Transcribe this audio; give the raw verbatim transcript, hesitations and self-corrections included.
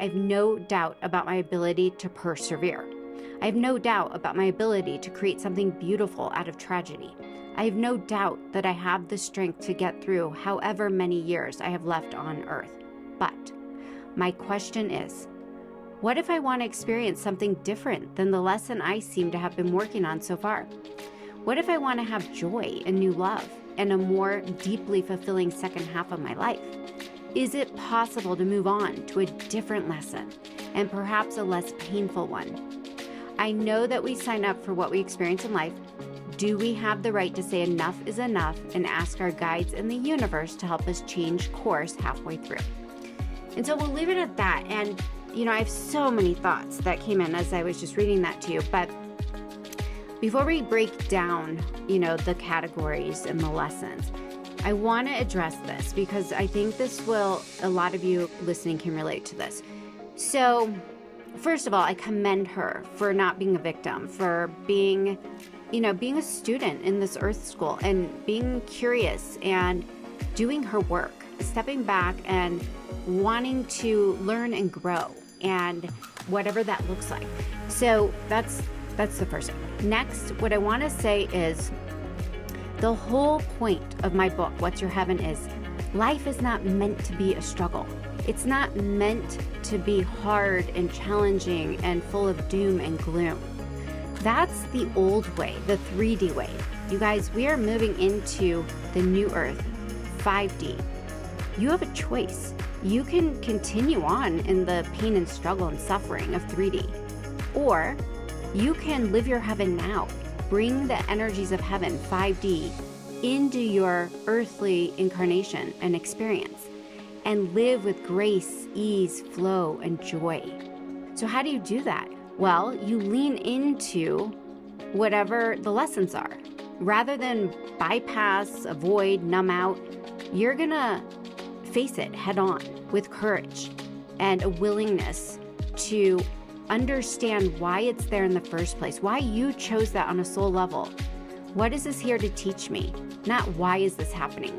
I have no doubt about my ability to persevere. I have no doubt about my ability to create something beautiful out of tragedy. I have no doubt that I have the strength to get through however many years I have left on earth. But my question is, what if I want to experience something different than the lesson I seem to have been working on so far? What if I want to have joy and new love and a more deeply fulfilling second half of my life? Is it possible to move on to a different lesson and perhaps a less painful one? I know that we sign up for what we experience in life. Do we have the right to say enough is enough and ask our guides in the universe to help us change course halfway through? And so we'll leave it at that. And, you know, I have so many thoughts that came in as I was just reading that to you. But before we break down, you know, the categories and the lessons, I want to address this because I think this will, a lot of you listening can relate to this. So first of all, I commend her for not being a victim, for being, you know, being a student in this earth school and being curious and doing her work, stepping back and wanting to learn and grow and whatever that looks like. So that's, that's the first thing. Next, what I want to say is the whole point of my book, What's Your Heaven, is life is not meant to be a struggle. It's not meant to be hard and challenging and full of doom and gloom. That's the old way, the three D way. You guys, we are moving into the new earth, five D. You have a choice. You can continue on in the pain and struggle and suffering of three D, or you can live your heaven now. Bring the energies of heaven, five D, into your earthly incarnation and experience, and live with grace, ease, flow, and joy. So how do you do that? Well, you lean into whatever the lessons are. Rather than bypass, avoid, numb out, you're gonna face it head on with courage and a willingness to understand why it's there in the first place, why you chose that on a soul level. What is this here to teach me? Not why is this happening?